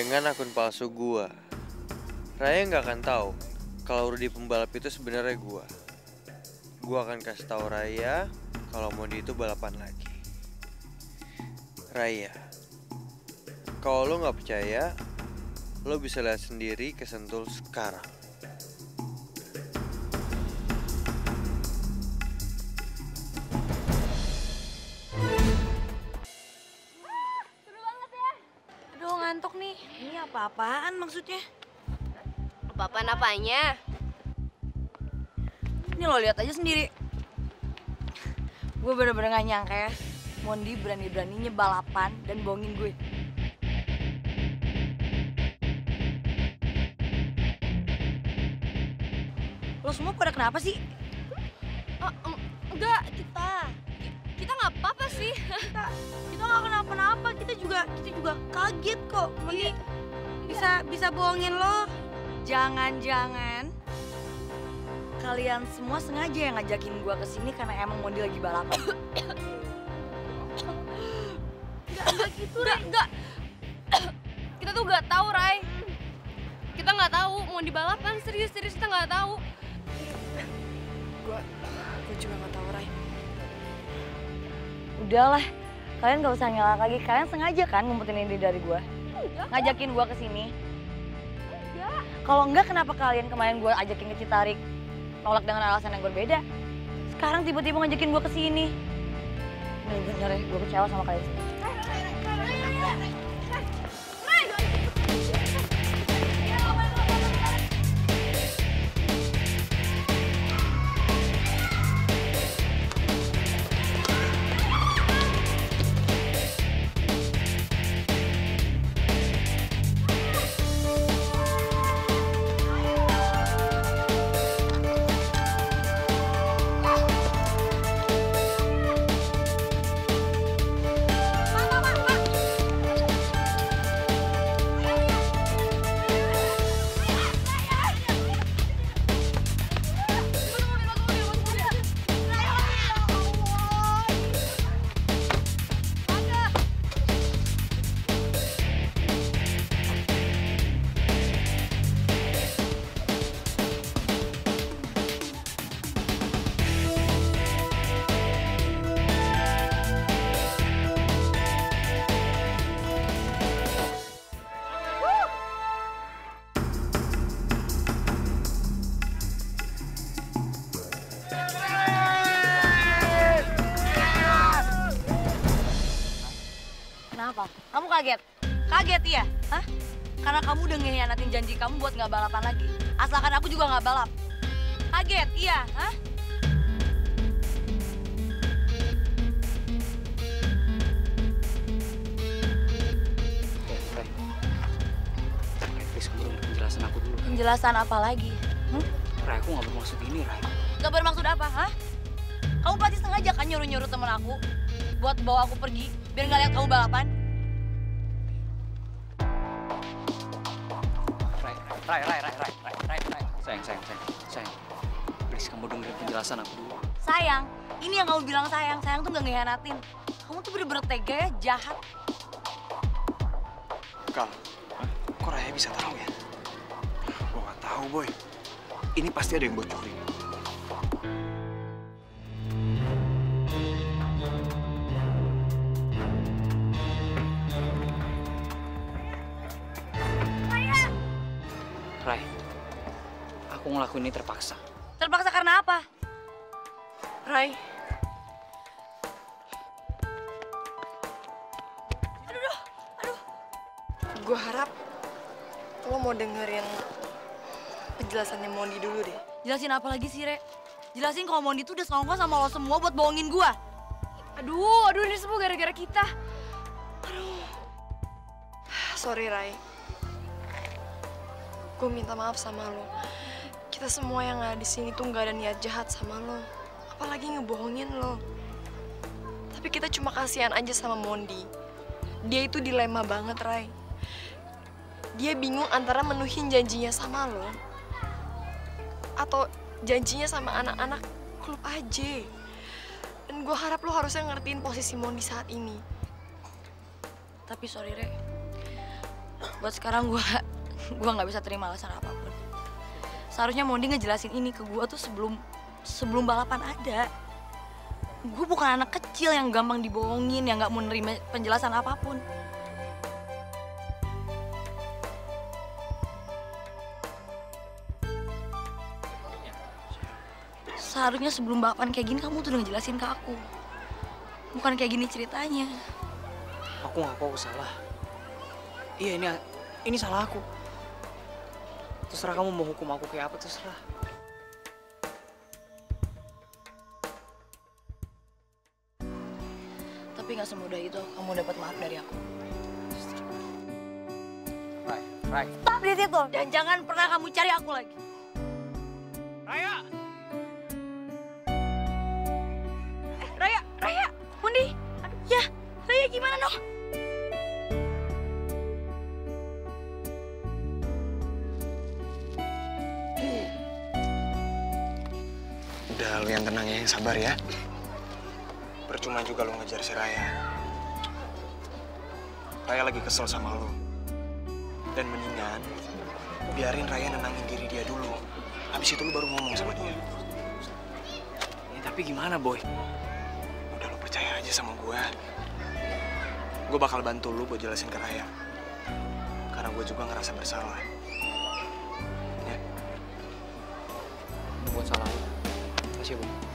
Dengan akun palsu gua, Raya nggak akan tahu kalau Rudy pembalap itu sebenarnya gua. Gua akan kasih tahu Raya kalau Mondy itu balapan lagi. Raya, kalau lo nggak percaya, lo bisa lihat sendiri ke Sentul sekarang. Ngantuk nih. Ini apa-apaan maksudnya? Apa-apaan-apanya? Ini lo lihat aja sendiri. Gue bener-bener gak nyangka ya, Mondy berani-beraninya balapan dan bohongin gue. Lo semua pada kenapa sih? Enggak, kita nggak apa-apa sih. Kita nggak kenapa-napa. Kita juga kaget kok. Mondy bisa bohongin lo. Jangan-jangan kalian semua sengaja yang ngajakin gua kesini karena emang Mondy lagi balapan. Enggak gitu, Ray. Enggak. Kita tuh nggak tahu, Ray. Kita nggak tahu Mondy balapan. Serius kita nggak tahu. Gua juga nggak tahu, Ray. Udahlah, kalian gak usah nyelak lagi. Kalian sengaja kan ngumpetin ide dari gue? Ngajakin gue kesini? Enggak. Kalau enggak, kenapa kalian kemarin gue ajakin ke Citarik? Nolak dengan alasan yang berbeda. Sekarang tiba-tiba ngajakin gue kesini. Bener-bener ya, gue kecewa sama kalian semua. Kenapa? Kamu kaget? Kaget iya? Hah? Karena kamu udah ngehianatin janji kamu buat nggak balapan lagi. Asalkan aku juga nggak balap. Kaget iya? Hah? Ray, please kurang penjelasan aku dulu. Penjelasan apa lagi? Ray, aku nggak bermaksud ini, Ray. Nggak bermaksud apa? Hah? Kamu pasti sengaja kan nyuruh-nyuruh temen aku buat bawa aku pergi, biar nggak lihat kamu balapan. Ray. Sayang. Please, kamu dengerin penjelasan aku dulu. Sayang? Ini yang kamu bilang sayang. Sayang tuh nggak ngehianatin. Kamu tuh bener-bener tega ya, jahat. Kal, kok Raya bisa tahu ya? Gua nggak tahu, Boy. Ini pasti ada yang bocorin. Ray, aku ngelakuin ini terpaksa. Terpaksa karena apa? Ray. Aduh. Gue harap lo mau dengerin penjelasannya Mondy dulu deh. Jelasin apa lagi sih, Re? Jelasin kalau Mondy tuh udah songkok sama lo semua buat bohongin gue. Aduh, ini semua gara-gara kita. Aduh. Sorry, Ray. Gue minta maaf sama lo. Kita semua yang ada di sini tuh nggak ada niat jahat sama lo, apalagi ngebohongin lo. Tapi kita cuma kasihan aja sama Mondy. Dia itu dilema banget, Ray. Dia bingung antara menuhin janjinya sama lo atau janjinya sama anak-anak klub aja. Dan gue harap lo harusnya ngertiin posisi Mondy saat ini. Tapi sorry, Ray. buat sekarang gue nggak bisa terima alasan apapun. Seharusnya Mondy ngejelasin ini ke gue tuh sebelum balapan ada. Gue bukan anak kecil yang gampang dibohongin, yang nggak mau nerima penjelasan apapun. Seharusnya sebelum balapan kayak gini kamu tuh udah ngejelasin ke aku. Bukan kayak gini ceritanya. Aku ngaku aku salah. Iya, ini salah aku. Terserah kamu mau hukum aku kayak apa, terserah. Tapi nggak semudah itu kamu dapat maaf dari aku. Raya, Raya. Stop di situ dan jangan pernah kamu cari aku lagi. Raya. Raya, Mondy. Ya, Raya gimana dong? Udah, lu yang tenang ya, yang sabar ya. Percuma juga lu ngejar si Raya. Raya lagi kesel sama lu. Dan mendingan biarin Raya nenangin diri dia dulu. Habis itu lu baru ngomong sama dia. Ya, tapi gimana, Boy? Udah, lu percaya aja sama gue. Gue bakal bantu lu buat jelasin ke Raya. Karena gue juga ngerasa bersalah. Ya? Buat salah. Спасибо.